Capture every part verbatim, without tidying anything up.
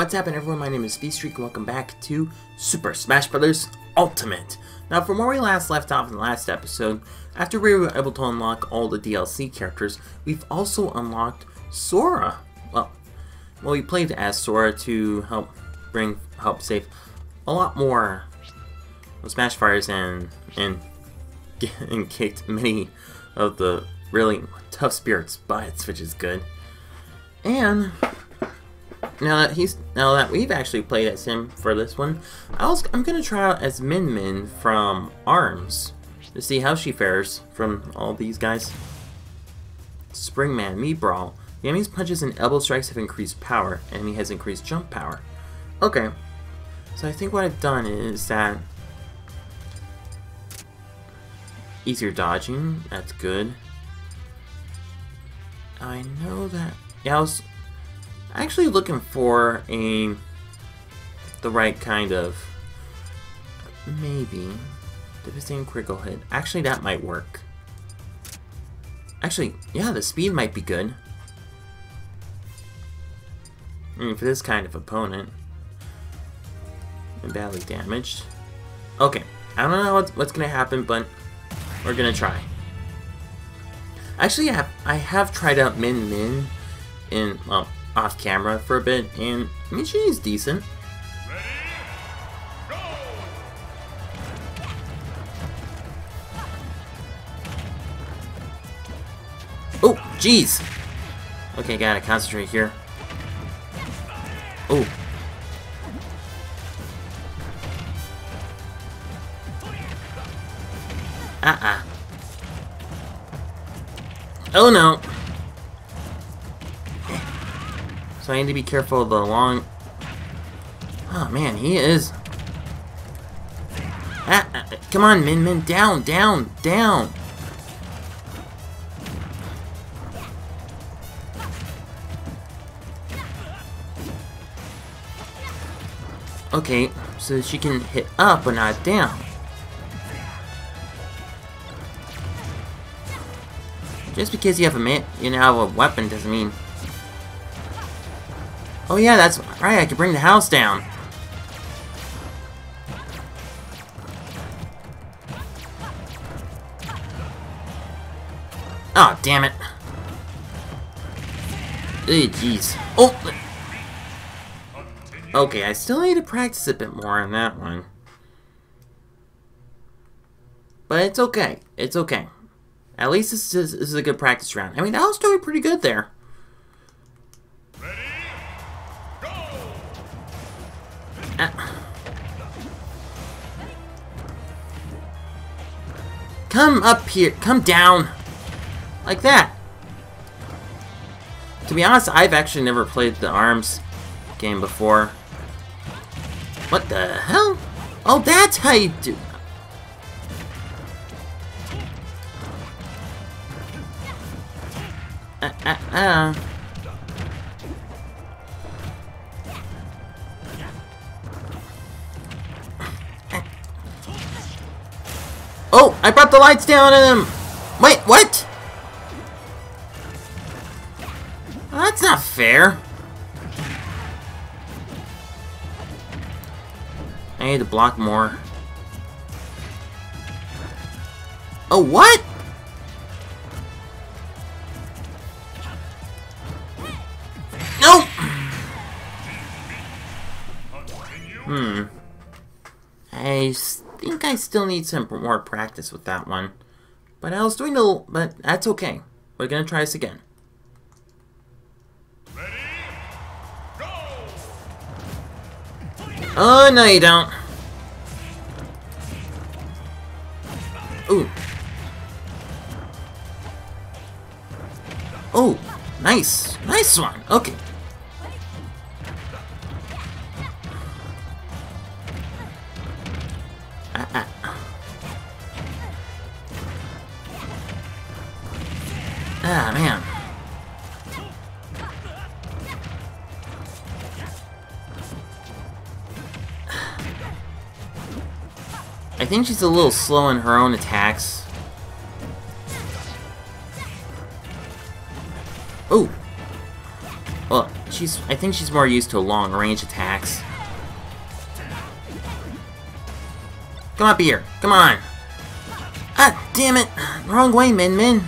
What's happening, everyone? My name is Speedstreak, and welcome back to Super Smash Bros. Ultimate. Now, from where we last left off in the last episode, after we were able to unlock all the D L C characters, we've also unlocked Sora. Well, well, we played as Sora to help bring help save a lot more Smash Fires and and and kicked many of the really tough spirits' butts, which is good. And now that he's now that we've actually played as him for this one, I was, I'm gonna try out as Min Min from Arms to see how she fares from all these guys. Springman, Mii Brawl. The enemy's punches and elbow strikes have increased power, and he has increased jump power. Okay, so I think what I've done is that easier dodging. That's good. I know that. Yeah, I was actually looking for a the right kind of maybe devastating critical hit. Actually, that might work. Actually, yeah, the speed might be good. I mean, for this kind of opponent, and badly damaged. Okay, I don't know what's, what's gonna happen, but we're gonna try. Actually, I have, I have tried out Min Min in, well, off camera for a bit, and I mean, she's decent. Ready, go. Oh, jeez! Okay, gotta concentrate here. Oh. Uh-uh. Oh no! So I need to be careful of the long... Oh man, he is... Ah, ah, come on, Min Min, down, down, down! Okay, so she can hit up but not down. Just because you have a man, you know, have a weapon doesn't mean. Oh yeah, that's right. I can bring the house down. Oh damn it! Hey, jeez. Oh. Okay, I still need to practice a bit more on that one, but it's okay. It's okay. At least this is, this is a good practice round. I mean, I was doing pretty good there. Ready, go. Ah. Come up here. Come down. Like that. To be honest, I've actually never played the Arms game before. What the hell? Oh, that's how you do... Uh, uh, uh. Oh, I brought the lights down on him! Wait, what? Well, that's not fair. I need to block more. Oh, what? Hmm. I think I still need some more practice with that one, but I was doing a little, but that's okay. We're gonna try this again. Ready, go. Oh no, you don't. Ooh. Oh, nice, nice one. Okay. Ah, man. I think she's a little slow in her own attacks. Oh. Well, she's, I think she's more used to long-range attacks. Come up here. Come on. Ah, damn it. Wrong way, Min Min.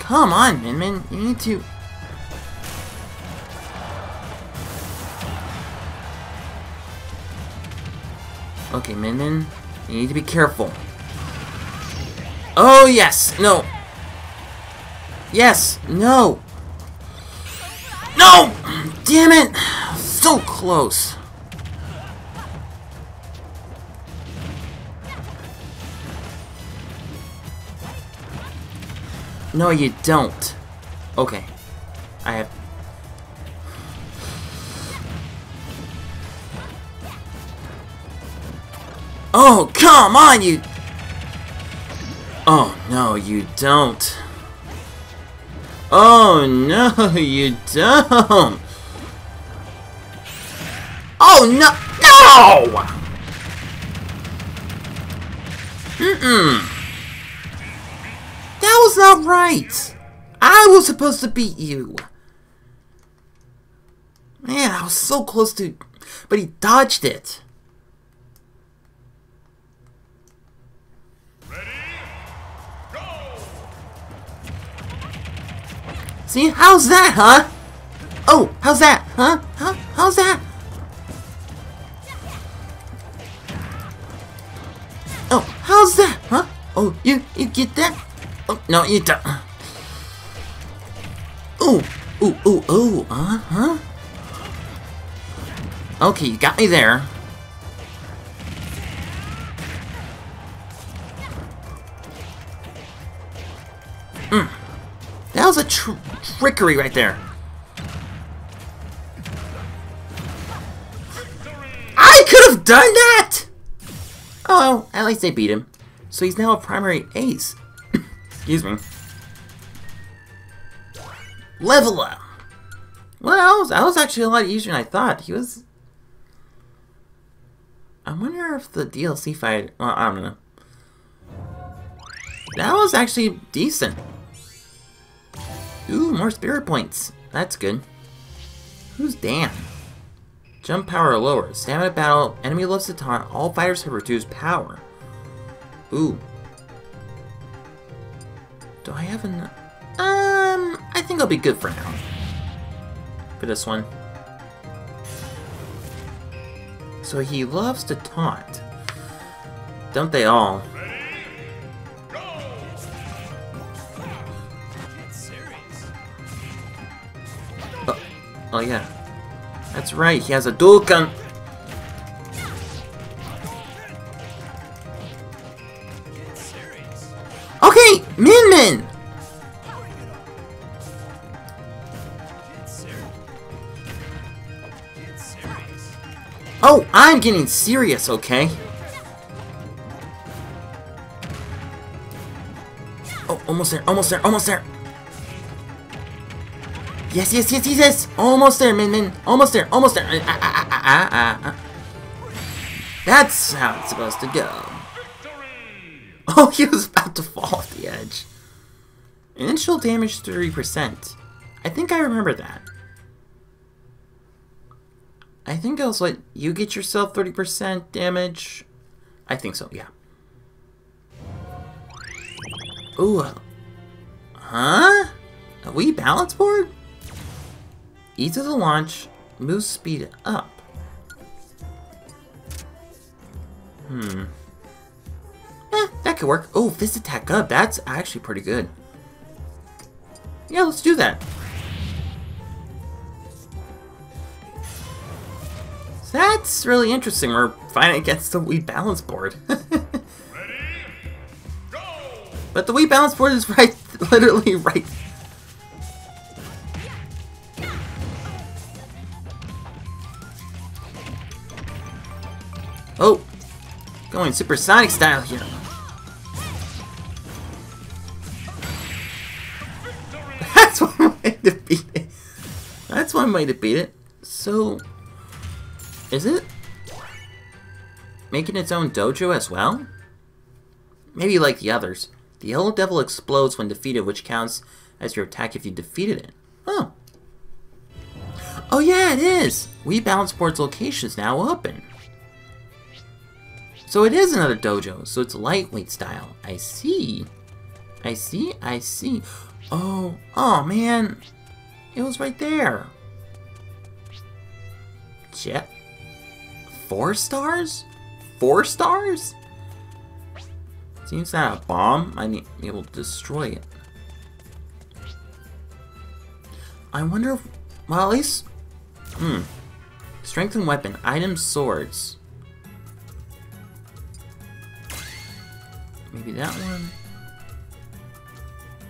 Come on, Min Min. You need to... Okay, Min Min. You need to be careful. Oh, yes. No. Yes. No. No! Damn it. So close. No, you don't. Okay. I have... Oh, come on, you... Oh, no, you don't. Oh, no, you don't. Oh, no. No! Mm-mm. That was not right. I was supposed to beat you. Man, I was so close to... But he dodged it. See, how's that, huh? Oh, how's that, huh? Huh? How's that? Oh, how's that, huh? Oh, you you get that? Oh, no, you don't. Ooh, ooh, ooh, ooh, uh huh. Okay, you got me there. Hmm. That was a tr trickery right there. I could have done that! Oh, well, at least they beat him. So he's now a primary ace. Excuse me. Level up! Well, that was, that was actually a lot easier than I thought. He was... I wonder if the D L C fight... Well, I don't know. That was actually decent. Ooh, more spirit points. That's good. Who's Dan? Jump power lower. Stamina battle. Enemy loves to taunt. All fighters have reduced power. Ooh. Do I have enough? Um, I think I'll be good for now. For this one. So he loves to taunt. Don't they all? Oh yeah, that's right. He has a dual gun. Okay, Min Min. Oh, I'm getting serious. Okay. Oh, almost there. Almost there. Almost there. Yes, yes, yes, yes, yes! Almost there, Min Min! Almost there, almost there! Ah, ah, ah, ah, ah, ah. That's how it's supposed to go. Victory! Oh, he was about to fall off the edge. Initial damage thirty percent. I think I remember that. I think I was like, you get yourself thirty percent damage? I think so, yeah. Ooh. Huh? A Wii balance board? Ease of the launch, move speed up. Hmm. Eh, that could work. Oh, fist attack up. That's actually pretty good. Yeah, let's do that. So that's really interesting. We're fighting against the Wii balance board. Ready? Go! But the Wii balance board is right, literally right. Oh, going Super Sonic style here. That's one way to beat it. That's one way to beat it. So, is it making its own dojo as well? Maybe like the others. The yellow devil explodes when defeated, which counts as your attack if you defeated it. Huh. Oh yeah, it is! Wii Balance Board's location is now open. So it is another dojo, so it's lightweight style. I see. I see, I see. Oh, oh man. It was right there. Jet? Four stars? Four stars? Seems that a bomb I need to be able to destroy it. I wonder if, well, at least, hmm. Strength and weapon, items, swords. Maybe that one.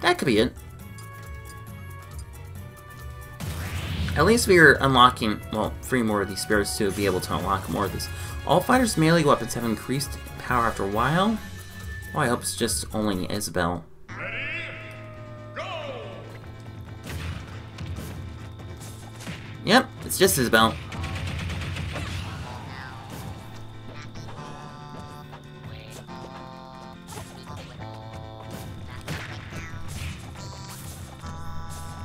That could be it. At least we are unlocking, well, three more of these spirits to be able to unlock more of this. All fighters' melee weapons have increased power after a while. Well, I hope it's just only Isabelle. Ready? Go! Yep, it's just Isabelle.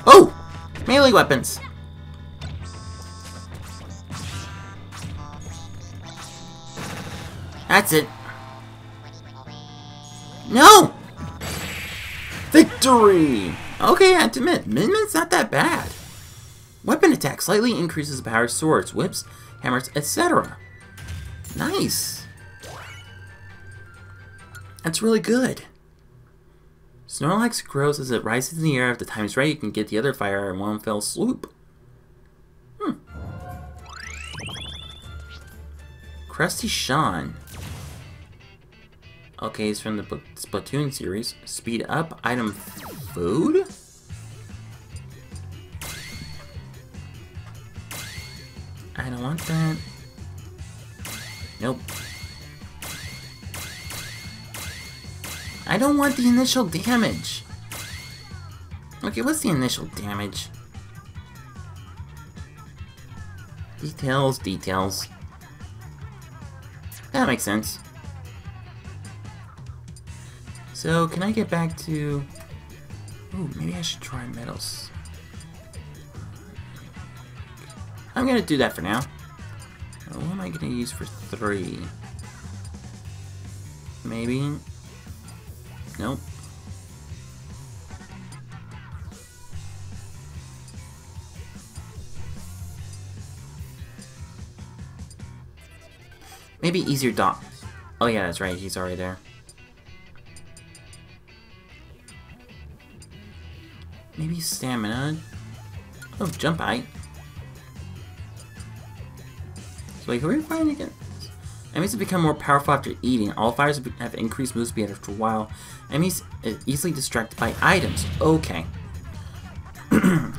Oh! Melee weapons! That's it. No! Victory! Okay, I have to admit, Min Min's not that bad. Weapon attack slightly increases the power of swords, whips, hammers, et cetera. Nice. That's really good. Snorlax grows as it rises in the air. If the time is right, you can get the other fire in one fell swoop. Hmm. Krusty Sean. Okay, he's from the Splatoon series. Speed up, item food? I don't want that. Nope. I don't want the initial damage. Okay, what's the initial damage? Details, details. That makes sense. So, can I get back to... Ooh, maybe I should try metals. I'm gonna do that for now. What am I gonna use for three? Maybe? Nope. Maybe easier dot. Oh yeah, that's right, he's already there. Maybe stamina. Oh, jump height. So wait, who are we fighting against? Enemies have become more powerful after eating. All fighters have increased move speed after a while. Enemies are easily distracted by items. Okay.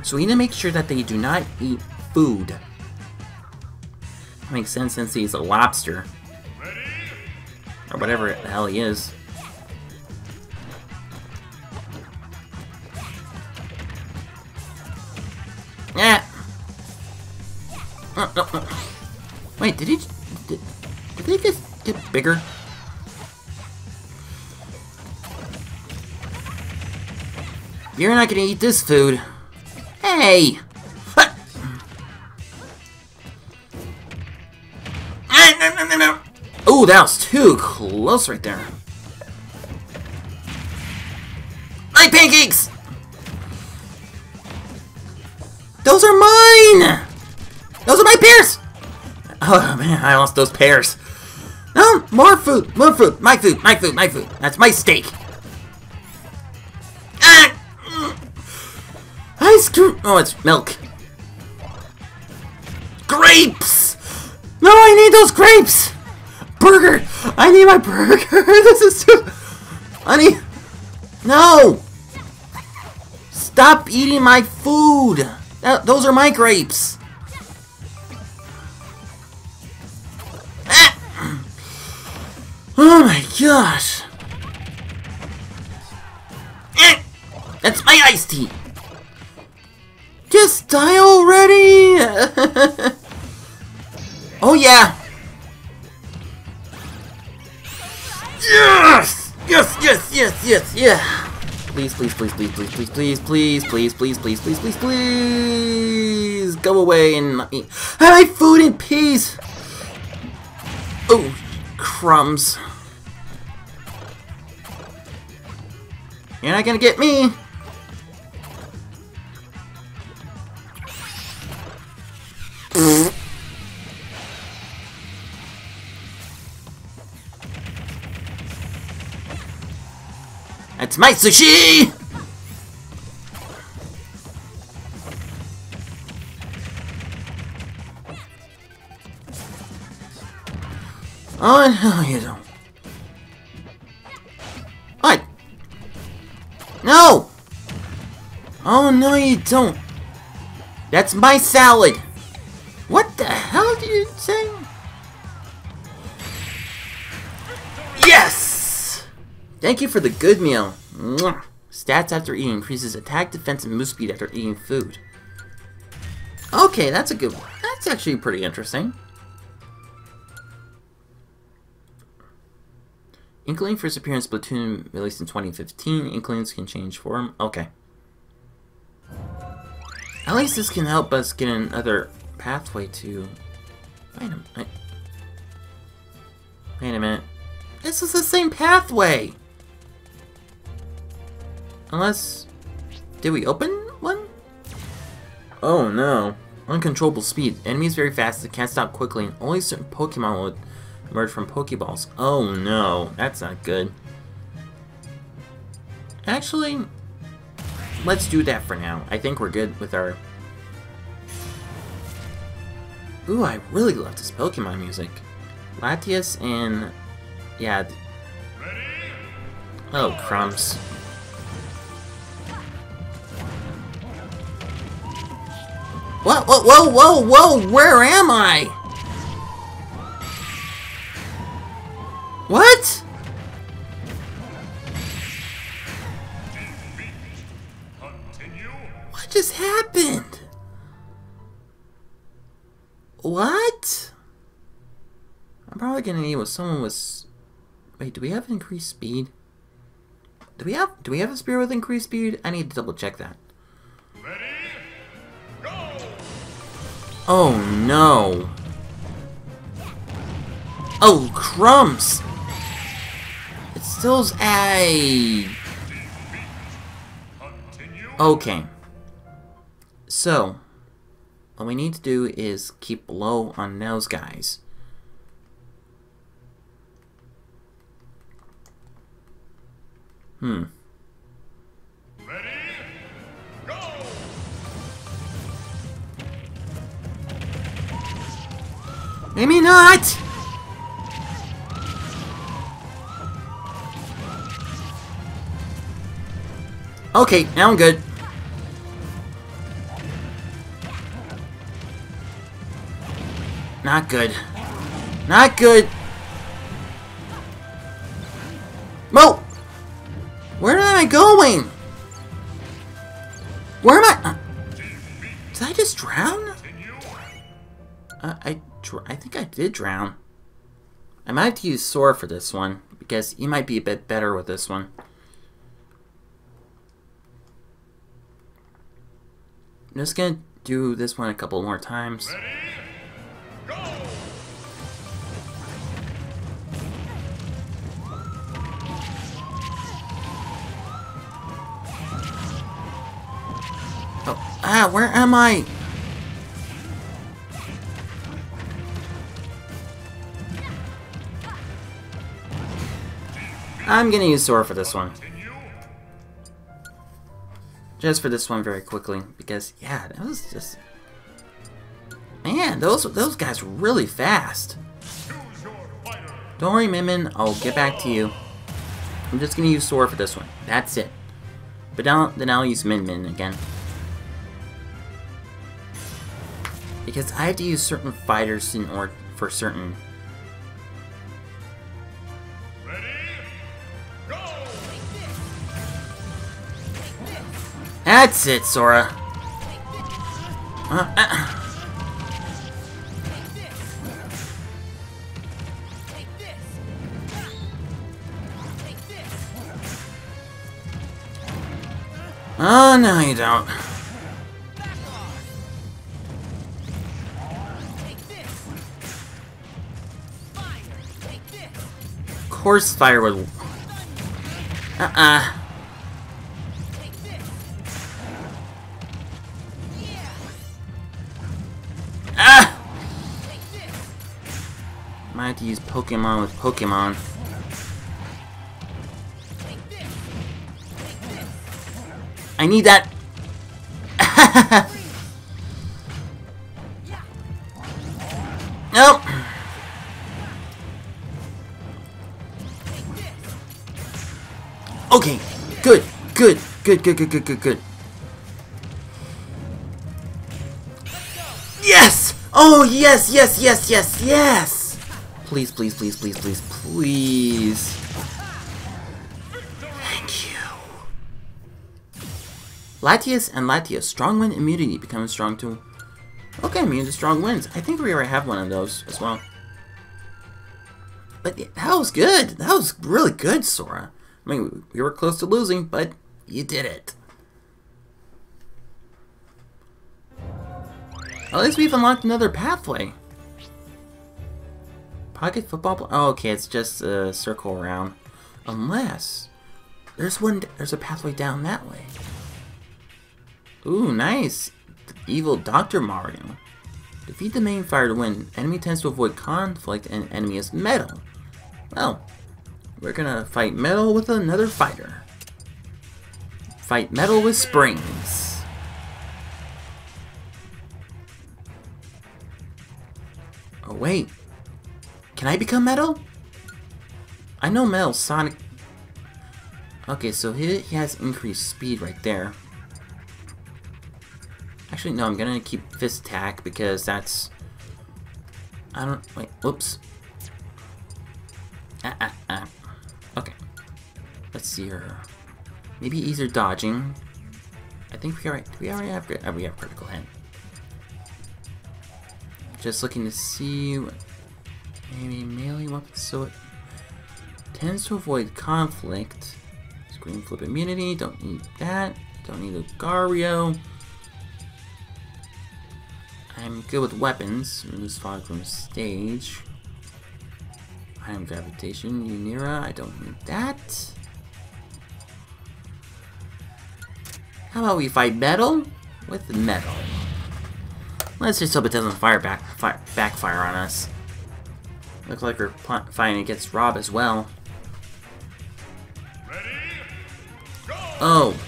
So we need to make sure that they do not eat food. That makes sense since he's a lobster. Or whatever the hell he is. Oh, oh, oh. Wait, did he did, did they just get bigger? You're not gonna eat this food. Hey! Ah. Ah, no, no, no, no. Oh, that was too close right there. My pancakes! Those are mine! Those are my pears! Oh man, I lost those pears. No, more food, more food, my food, my food, my food. That's my steak. Ah! Ice cream. Oh, it's milk. Grapes! No, I need those grapes! Burger! I need my burger! This is too... Honey! No! Stop eating my food! That, those are my grapes! Oh my gosh! Eh, that's my iced tea! Just die already! Oh yeah! Yes! Yes, yes, yes, yes, yeah! Please, please, please, please, please, please, please, please, please, please, please, please, please, please, go away and not eat. I like food in peace! Oh, crumbs. You're not gonna get me! That's my sushi! Oh, no, you don't. What? No! Oh, no, you don't. That's my salad. What the hell did you say? Yes! Thank you for the good meal. Mwah. Stats after eating increases attack, defense, and move speed after eating food. Okay, that's a good one. That's actually pretty interesting. Inkling first appearance Splatoon released in twenty fifteen. Inklings can change form. Okay. At least this can help us get another pathway to wait a minute. Wait a minute. This is the same pathway. Unless, did we open one? Oh no! Uncontrollable speed. Enemies very fast. They can't stop quickly, and only certain Pokemon will emerge from Pokeballs. Oh no, that's not good. Actually, let's do that for now. I think we're good with our. Ooh, I really love this Pokemon music. Latias and yeah. Oh crumbs. Whoa, whoa, whoa, whoa, whoa, where am I? What? What just happened? What? I'm probably gonna need what someone was. Wait, do we have increased speed? Do we have do we have a spear with increased speed? I need to double check that. Oh no! Oh crumbs! It still's a. Okay. So, what we need to do is keep low on those guys. Hmm. Maybe not! Okay, now I'm good. Not good. Not good! Mo! Where am I going? Where am I? Uh, did I just drown? Uh, I... I think I did drown. I might have to use Sora for this one, because he might be a bit better with this one. I'm just gonna do this one a couple more times. Ready, go! Oh, ah, where am I? I'm gonna use Sora for this one. Just for this one very quickly, because yeah, that was just man, those those guys were really fast. Don't worry, Min Min, I'll get back to you. I'm just gonna use Sora for this one. That's it. But now then I'll use Min Min again. Because I have to use certain fighters in order for certain. That's it, Sora. Uh, uh. Oh, no you don't. Of course fire would... Uh-uh. Ah! Might have to use Pokemon with Pokemon. I need that. Nope. Okay. Good. Good. Good. Good. Good. Good. Good. Good. Yes. Oh yes. Yes. Yes. Yes. Yes. Please. Please. Please. Please. Please. Please. Latias and Latias. Strong wind immunity becomes strong too. Okay, immune to strong winds. I think we already have one of those as well. But yeah, that was good. That was really good, Sora. I mean, we were close to losing, but you did it. At least we've unlocked another pathway. Pocket football. Oh, okay, it's just a circle around. Unless there's one. There's a pathway down that way. Ooh, nice! The evil Doctor Mario. Defeat the main fire to win. Enemy tends to avoid conflict and enemy is metal. Well, we're gonna fight metal with another fighter. Fight metal with springs. Oh wait. Can I become metal? I know metal Sonic. Okay, so he, he has increased speed right there. Actually, no, I'm gonna keep fist attack because that's... I don't... Wait, whoops. Ah, ah, ah. Okay. Let's see her. Maybe easier dodging. I think we already... Do we already have... Oh, we have critical hit. Just looking to see... What, maybe melee weapons, so it... Tends to avoid conflict. Screen flip immunity. Don't need that. Don't need a Gario. I'm good with weapons. Remove fog from stage. I am gravitation. Unira, I don't need that. How about we fight metal with metal? Let's just hope it doesn't fire back fire, backfire on us. Looks like we're fighting against Rob as well. Ready, go. Oh.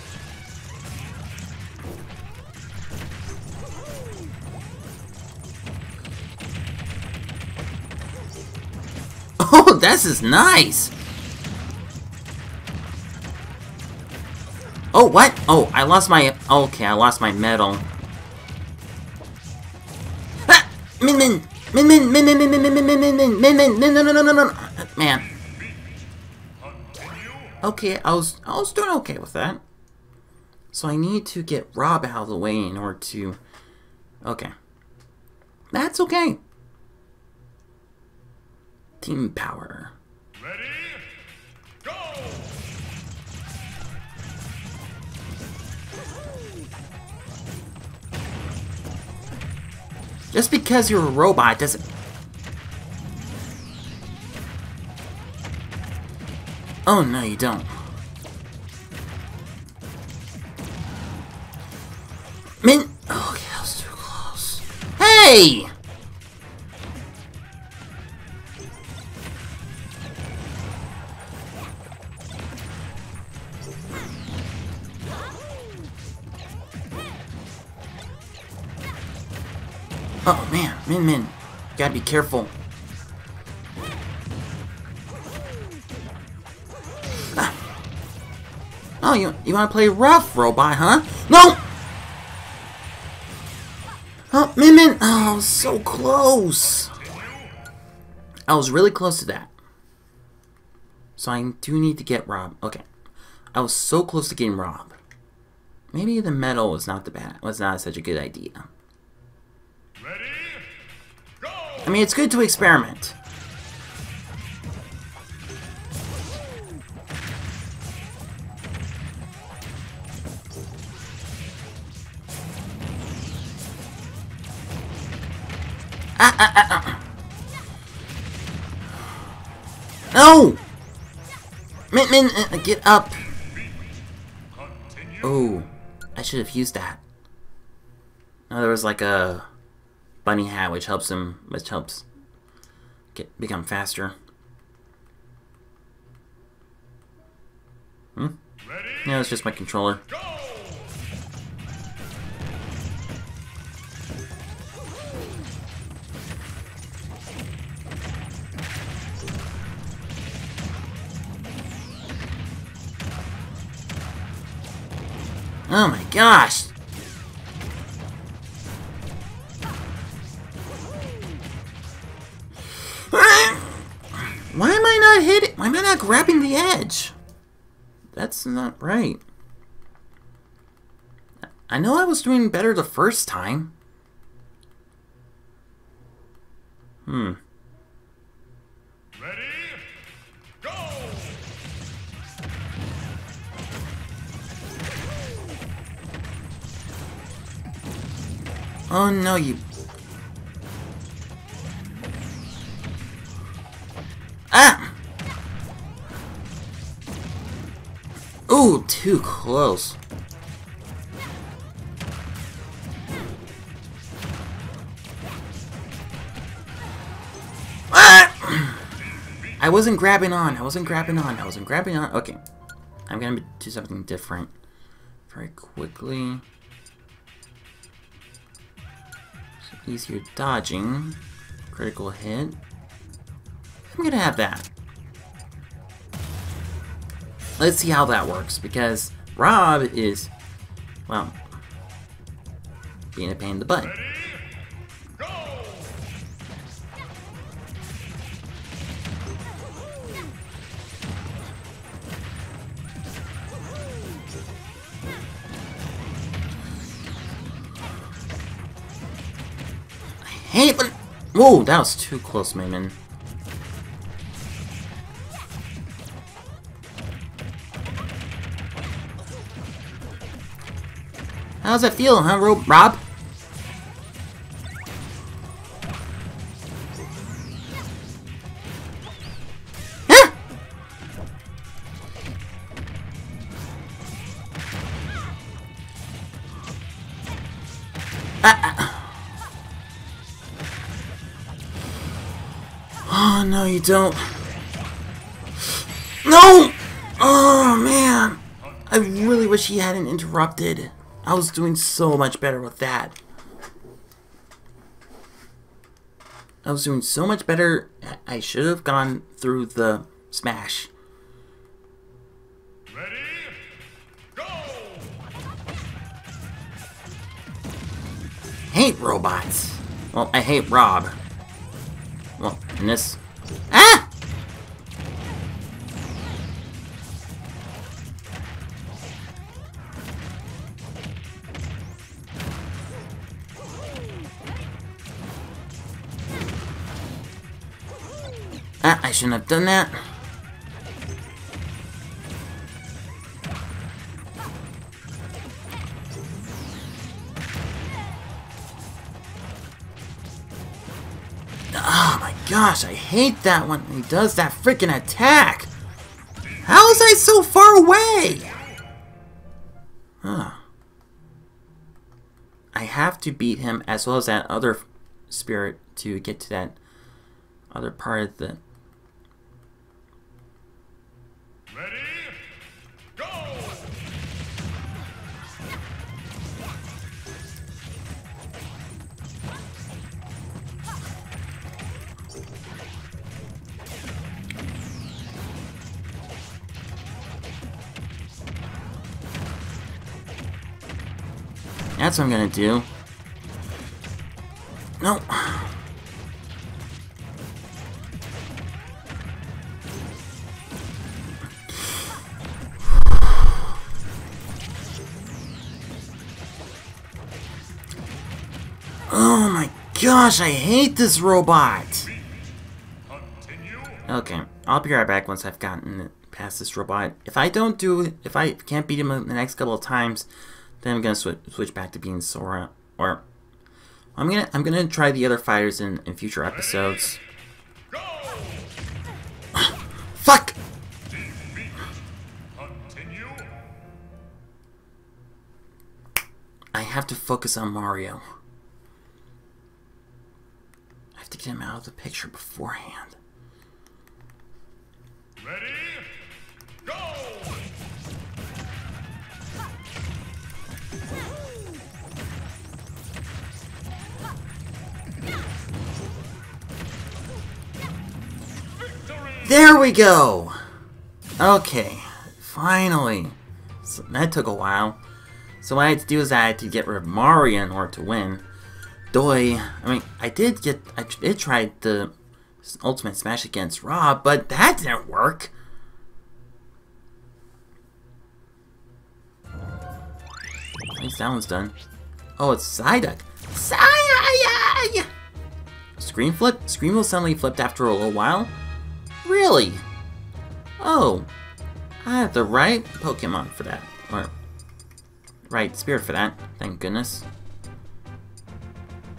Oh, this is nice! Oh, what? Oh, I lost my... Okay, I lost my medal. Ah! Min Min! Min Min! Min Min! Min Min! Min Min! Min Min! Min Min! Min! No, no, no, no, no! Man. Okay, I was... I was doing okay with that. So I need to get Rob out of the way in order to... Okay. That's okay. Team power. Ready, go! Just because you're a robot doesn't... Oh, no, you don't. Min... Oh, yeah, that was too close. Hey! Oh man, Min Min, gotta be careful. Ah. Oh, you you wanna play rough, robot, huh? No! Oh, Min Min, oh, so close. I was really close to that. So I do need to get Rob. Okay, I was so close to getting Rob. Maybe the medal was not the bad was not such a good idea. Ready, go! I mean, it's good to experiment. Ah, ah, ah, ah. No! Min Min, uh, get up! Oh, I should have used that. No, there was like a bunny hat which helps him, which helps get become faster. Hmm? Yeah, it's just my controller. Oh my gosh! Why am I not hitting? Why am I not grabbing the edge? That's not right. I know I was doing better the first time. Hmm. Ready? Go! Oh no, you... Ah! Ooh, too close. Ah! I wasn't grabbing on, I wasn't grabbing on, I wasn't grabbing on. Okay. I'm gonna do something different very quickly. Easier dodging. Critical hit. I'm gonna have that. Let's see how that works, because Rob is, well, being a pain in the butt. Ready, go! Hey, but whoa, that was too close, Min Min. How's that feel, huh, Rob? Huh? Ah, ah. Oh, no, you don't. No! Oh, man. I really wish he hadn't interrupted. I was doing so much better with that. I was doing so much better. I should have gone through the smash. Ready? Go! Hate robots. Well, I hate Rob. Well, and this. Ah! I shouldn't have done that. Oh my gosh, I hate that one. He does that freaking attack. How was I so far away? Huh. I have to beat him as well as that other spirit to get to that other part of the... Ready, go! That's what I'm gonna do. No. Gosh, I hate this robot! Okay, I'll be right back once I've gotten past this robot. If I don't do it, if I can't beat him the next couple of times, then I'm gonna sw switch back to being Sora, or, I'm gonna I'm gonna try the other fighters in, in future episodes. Fuck! I have to focus on Mario. I have to get him out of the picture beforehand. Ready? Go! There we go! Okay, finally. So that took a while. So what I had to do is I had to get rid of Mario in order to win. Doi. I mean, I did get... I did try the Ultimate Smash against Rob, but that didn't work. At least that one's done. Oh, it's Psyduck. Psyduck! Scream flip? Screamo suddenly flipped after a little while. Really? Oh, I have the right Pokemon for that, or right spirit for that, thank goodness.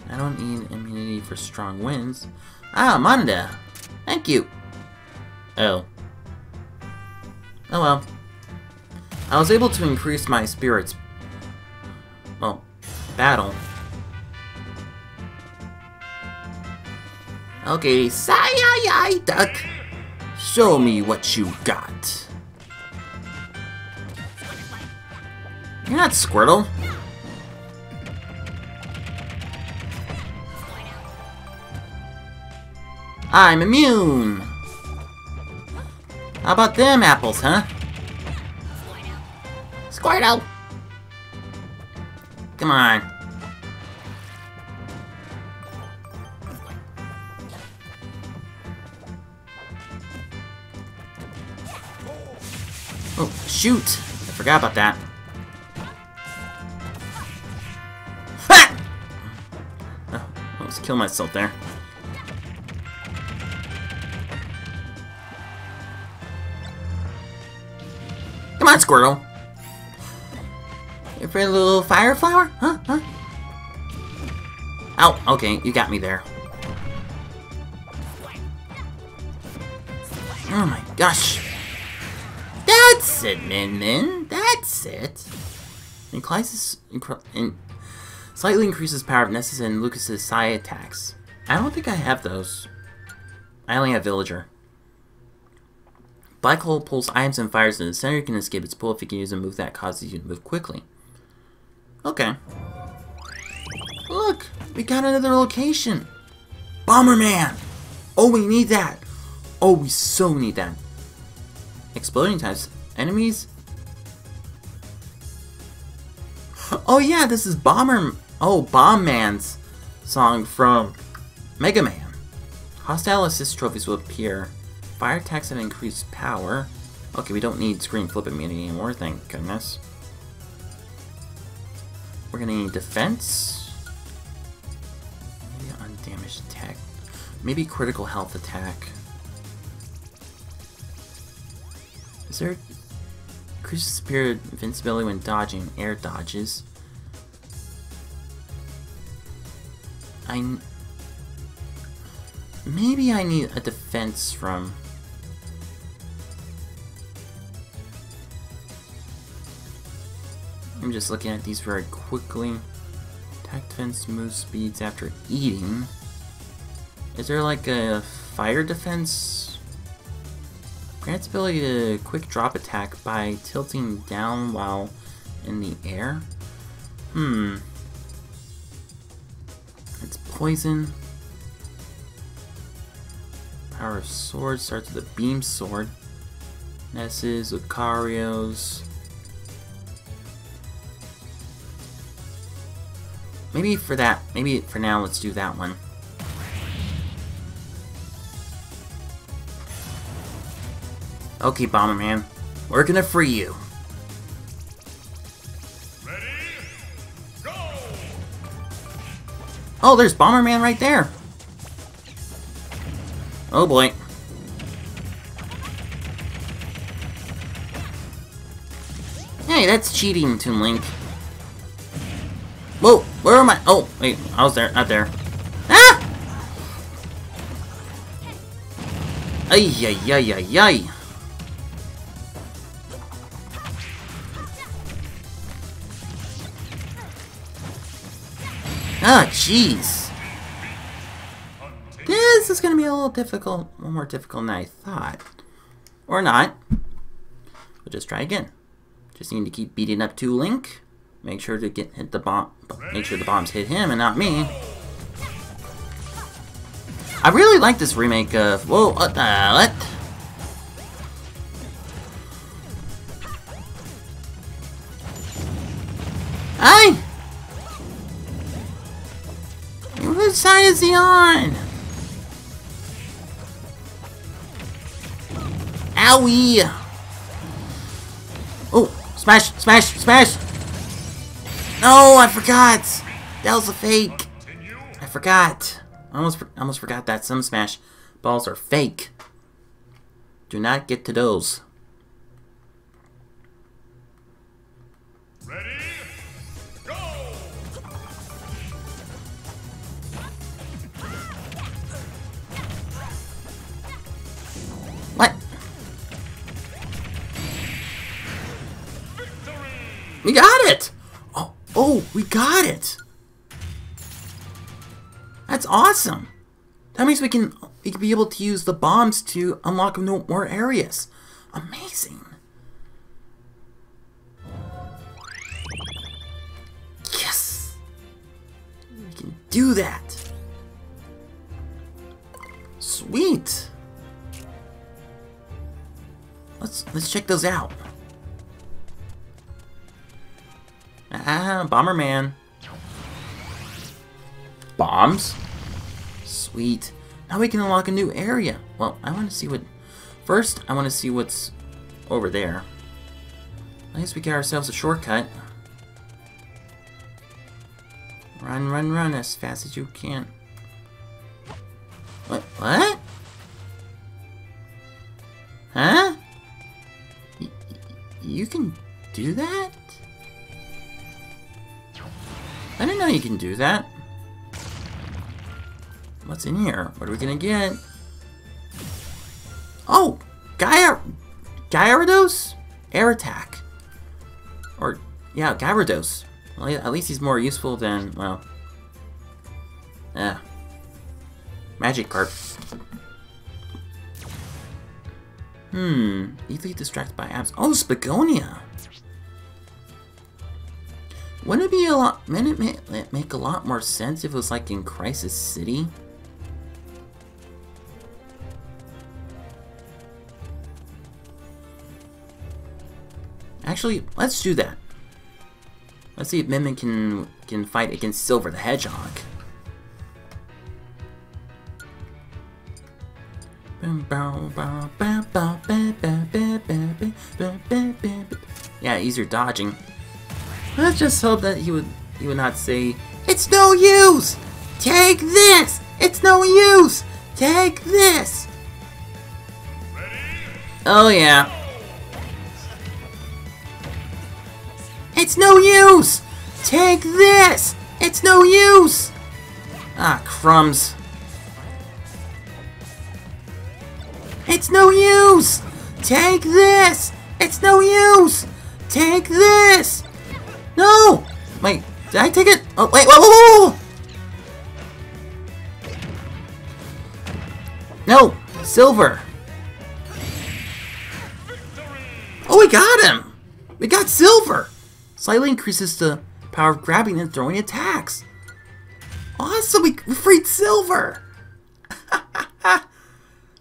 I don't need immunity for strong winds. Ah, Monda! Thank you! Oh. Oh well. I was able to increase my spirit's, well, battle. Okay, Psyduck! Show me what you got. You're not Squirtle. I'm immune. How about them apples, huh? Squirtle. Come on. Oh, shoot! I forgot about that. Ha! Oh, I almost killed myself there. Come on, Squirtle! You afraid of a little fire flower? Huh? Huh? Ow, okay, you got me there. Oh my gosh! That's it, Min Min. That's it. Inclises, inc in, slightly increases power of Nessus and Lucas's Psy attacks. I don't think I have those. I only have Villager. Black hole pulls items and fires in the center. You can escape its pull if you can use a move that causes you to move quickly. Okay. Look, we got another location. Bomberman. Oh, we need that. Oh, we so need that. Exploding types. Enemies? Oh yeah, this is Bomber... Oh, Bombman's song from Mega Man. Hostile assist trophies will appear. Fire attacks have increased power. Okay, we don't need screen flip immunity anymore, thank goodness. We're gonna need defense. Maybe undamaged attack. Maybe critical health attack. Is there increases spirit invincibility when dodging air dodges? I maybe I need a defense from. I'm just looking at these very quickly. Attack, defense, move speeds after eating. Is there like a fire defense? Grants ability to quick drop attack by tilting down while in the air. Hmm. It's poison. Power of sword starts with a beam sword. Nessus, Lucario's. Maybe for that, maybe for now let's do that one. Okay, Bomberman, we're gonna free you. Ready, go! Oh, there's Bomberman right there. Oh boy. Hey, that's cheating, Toon Link. Whoa! Where am I? Oh, wait, I was there, not there. Ah! Ay, ay, ay, ay, ay. Ah, jeez. This is gonna be a little difficult, a little more difficult than I thought. Or not. We'll just try again. Just need to keep beating up Toon Link. Make sure to get hit the bomb. Make sure the bombs hit him and not me. I really like this remake of. Whoa! What the what? Hey! Which side is he on? Owie! Oh! Smash! Smash! Smash! No, I forgot. That was a fake. Continue. I forgot. I almost, I almost forgot that some Smash balls are fake. Do not get to those. Ready? Go! What? Victory! We got it. Oh, we got it! That's awesome! That means we can we can be able to use the bombs to unlock more areas. Amazing! Yes! We can do that! Sweet! Let's let's check those out. Ah, Bomberman. Bombs? Sweet. Now we can unlock a new area. Well, I want to see what... First, I want to see what's over there. At least we got ourselves a shortcut. Run, run, run as fast as you can. What? What? Huh? Y- you can do that? I didn't know you can do that. What's in here? What are we gonna get? Oh! Gyar- Gyarados? Air attack. Or, yeah, Gyarados. Well, at least he's more useful than, well... Eh. Magic Carp. Hmm. Easily distracted by abs. Oh, Spagonia! Wouldn't it be a lot? Wouldn't it make a lot more sense if it was like in Crisis City? Actually, let's do that. Let's see if Min Min can can fight against Silver the Hedgehog. Yeah, easier dodging. Let's just hope that he would he would not say, "It's no use! Take this! It's no use! Take this!" Ready? Oh yeah. It's no use! Take this! It's no use! Ah, crumbs. It's no use! Take this! It's no use! Take this! No! Wait, did I take it? Oh, wait, whoa, whoa, whoa! No! Silver! Oh, we got him! We got Silver! Slightly increases the power of grabbing and throwing attacks. Awesome! We, we freed Silver!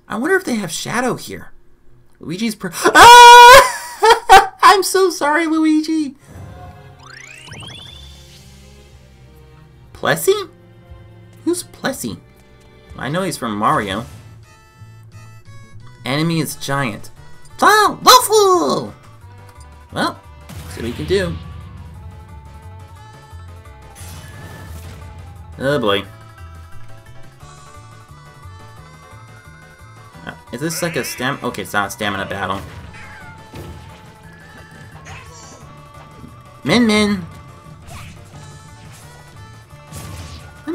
I wonder if they have Shadow here. Luigi's per- Ah! I'm so sorry, Luigi! Plessy? Who's Plessy? I know he's from Mario. Enemy is giant. Wow, waffle! Well, that's what we can do. Oh boy. Is this like a stam? Okay, it's not a stamina battle. Min Min!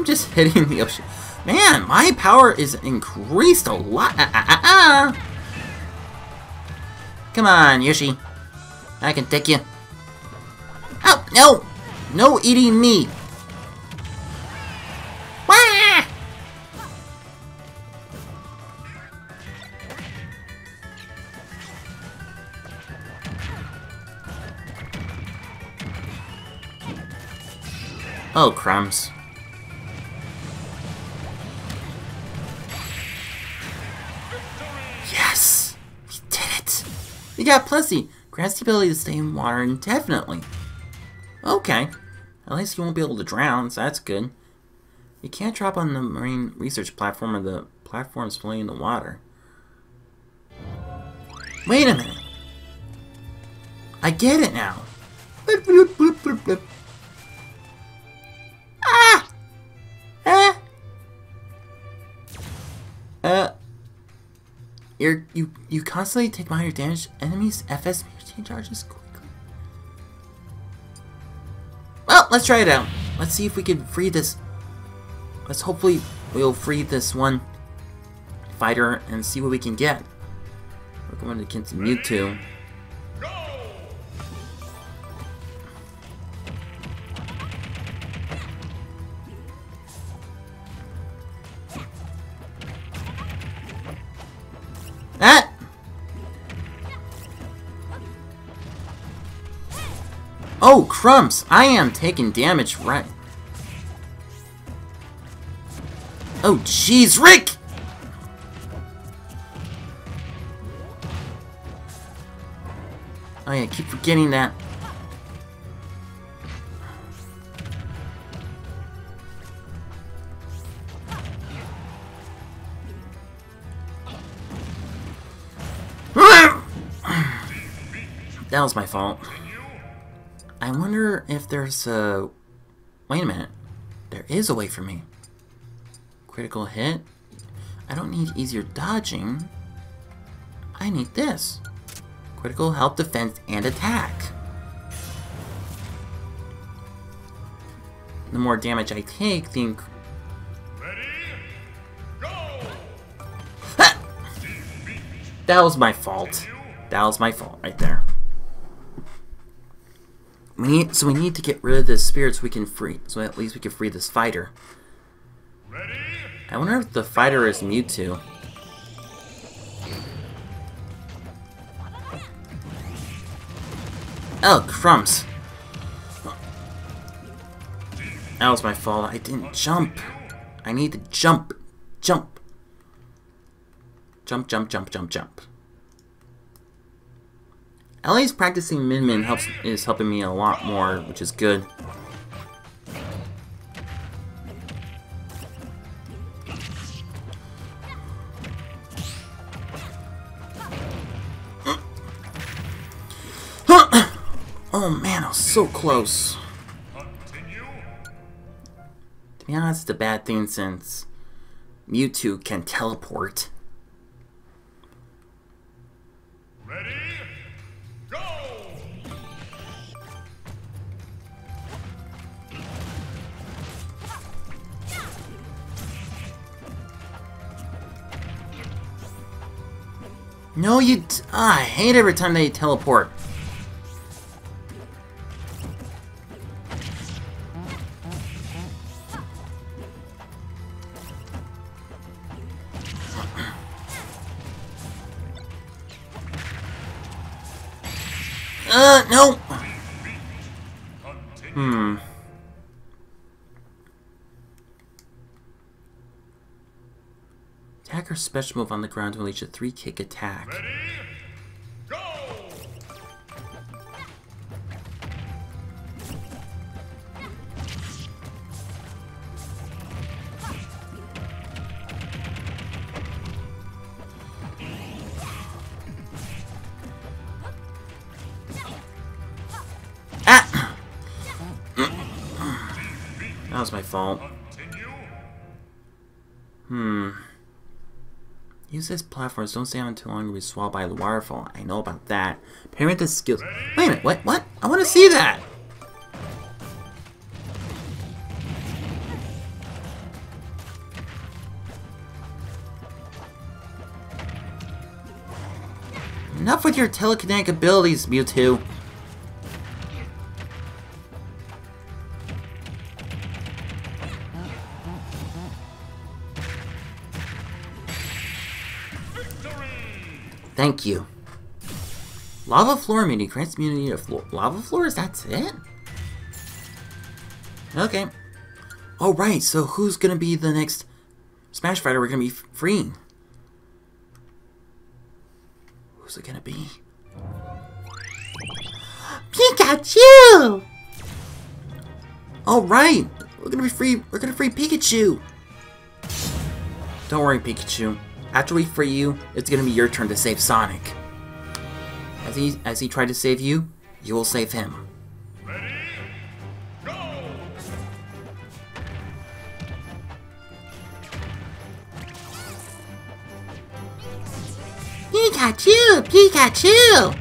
just hitting the ocean. Man, my power is increased a lot. Ah, ah, ah, ah. Come on, Yoshi. I can take you. Oh, no! No eating me! Wah! Oh, crumbs. Yes! We did it! We got Plessy! Grants the ability to stay in water indefinitely. Okay. At least you won't be able to drown, so that's good. You can't drop on the marine research platform or the platform floating in the water. Wait a minute. I get it now. Bloop, bloop, bloop, bloop, bloop. Ah! Ah! Uh. You're, you you constantly take minor damage to enemies' F S P charges quickly. Well, let's try it out. Let's see if we can free this. Let's hopefully we'll free this one fighter and see what we can get. We're going against Mewtwo. Oh, crumbs! I am taking damage right. Oh, jeez, Rick! Oh yeah, I keep forgetting that. That was my fault. I wonder if there's a... Wait a minute. There is a way for me. Critical hit. I don't need easier dodging. I need this. Critical help defense and attack. The more damage I take, the... Inc Ready, go! That was my fault. That was my fault right there. We need, so we need to get rid of this spirit so we can free, so at least we can free this fighter. Ready? I wonder if the fighter is Mewtwo. Oh, crumbs. That was my fault. I didn't jump. I need to jump. Jump. Jump, jump, jump, jump, jump. At least practicing Min Min helps, is helping me a lot more, which is good. Oh man, I was so close. To be honest, it's a bad thing since Mewtwo can teleport. No, you. T ah, I hate every time they teleport. Uh, no. Hmm. Attack or special move on the ground to unleash a three-kick attack. Ready, go! Ah! That was my fault. Hmm. Use this platforms, don't stay on too long to be swallowed by the waterfall. I know about that. Parent the skills. Wait a minute, what? What? I want to see that! Enough with your telekinetic abilities, Mewtwo. Thank you. Lava floor immunity grants immunity to flo lava floors. That's it. Okay. All right. So who's gonna be the next Smash Fighter we're gonna be freeing? Who's it gonna be? Pikachu! All right. We're gonna be free. We're gonna free Pikachu. Don't worry, Pikachu. After we free you, it's gonna be your turn to save Sonic. As he as he tried to save you, you will save him. Ready? Go! Pikachu! Pikachu!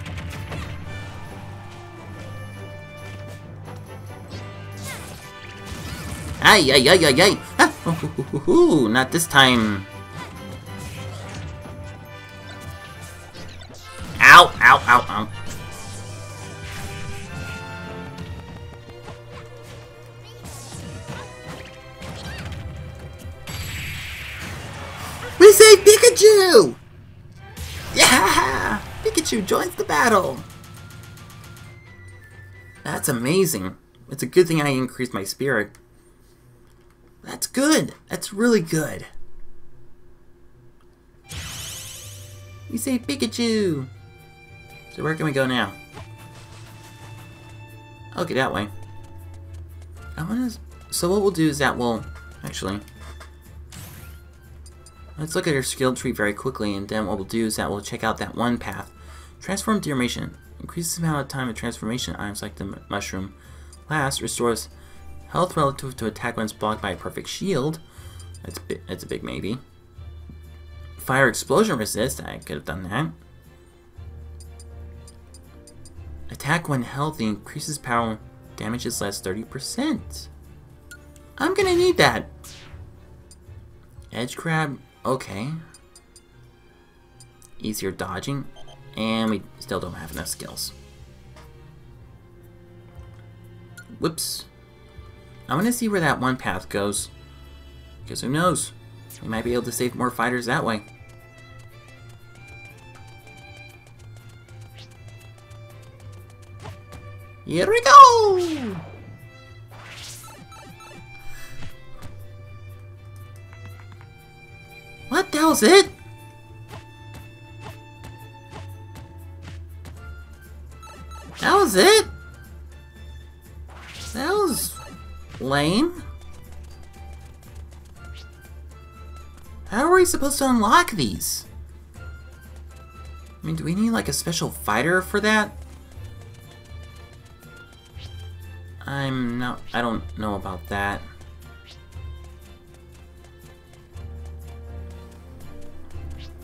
Ay ay ay ay ay! Ah. Ooh, not this time. Ow, ow, ow, ow. We saved Pikachu! Yeah! Pikachu joins the battle! That's amazing. It's a good thing I increased my spirit. That's good. That's really good. We saved Pikachu! So where can we go now? Okay, that way. I wanna... So what we'll do is that we'll... Actually... Let's look at our skill tree very quickly, and then what we'll do is that we'll check out that one path. Transform Deformation. Increases the amount of time of transformation items like the mushroom. Last, restores health relative to attack when it's blocked by a perfect shield. That's, bi that's a big maybe. Fire Explosion Resist. I could have done that. Attack when healthy increases power, damage is less thirty percent. I'm gonna need that. Edge grab, okay. Easier dodging, and we still don't have enough skills. Whoops. I wanna see where that one path goes, because who knows? We might be able to save more fighters that way. Here we go! What the hell's it? That was it? That was lame. How are we supposed to unlock these? I mean, do we need like a special fighter for that? I'm not... I don't know about that.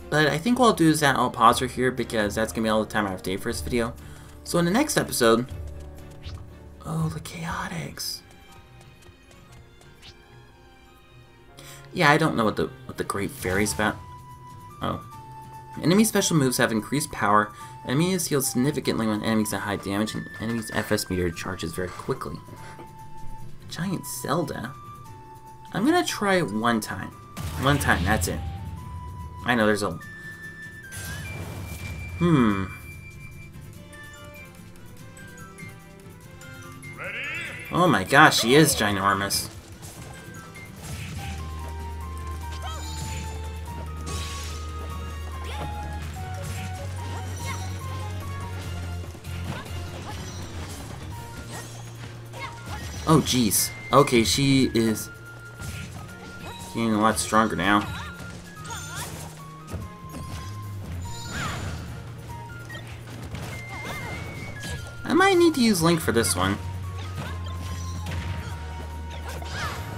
But I think what I'll do is that I'll pause right here because that's going to be all the time I have today for this video. So in the next episode... Oh, the Chaotix. Yeah, I don't know what the, what the Great Fairy's about. Oh. Enemy special moves have increased power. Enemy is healed significantly when enemies at high damage, and enemies' F S meter charges very quickly. Giant Zelda? I'm gonna try it one time. One time, that's it. I know there's a... Hmm. Oh my gosh, she is ginormous. Oh jeez. Okay, she is getting a lot stronger now. I might need to use Link for this one.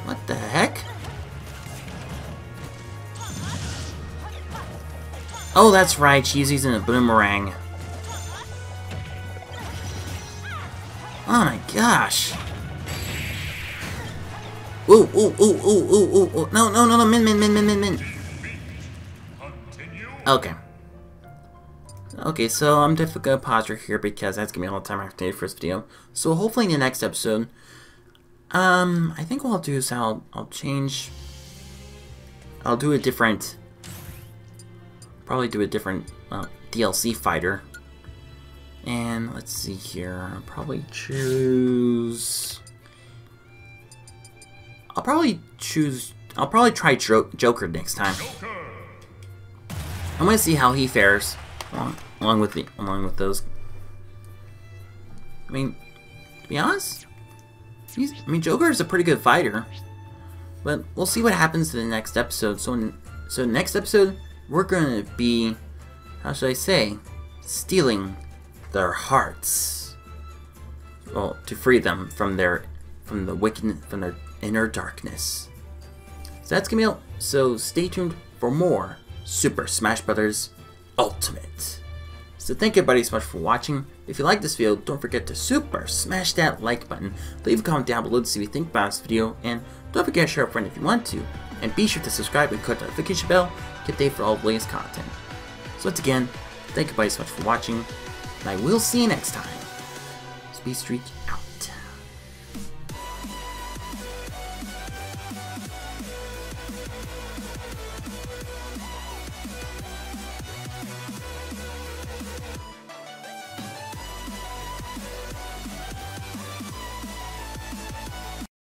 What the heck? Oh, that's right. She's using a boomerang. Oh my gosh. Ooh, ooh, ooh, ooh, ooh, ooh, ooh, no, no, no, no, Min, Min, Min, Min, Min, Min. Okay. Okay, so I'm definitely going to pause right here because that's going to be all the time I have to do for this video. So hopefully in the next episode, um, I think what I'll do is I'll, I'll change, I'll do a different, probably do a different uh, D L C fighter. And let's see here, I'll probably choose, I'll probably choose, I'll probably try jo Joker next time. I'm going to see how he fares. Along, along with the, along with those. I mean, to be honest, he's, I mean, Joker is a pretty good fighter, but we'll see what happens in the next episode. So, in, so next episode, we're gonna be, how should I say, stealing their hearts, well, to free them from their, from the wicked, from their inner darkness. So that's gonna be all. So stay tuned for more Super Smash Bros. Ultimate. So thank you everybody so much for watching. If you like this video, don't forget to super smash that like button, leave a comment down below to see what you think about this video, and don't forget to share a friend if you want to, and be sure to subscribe and click the notification bell to get updated for all the latest content. So once again, thank you everybody so much for watching, and I will see you next time. Speedstreak.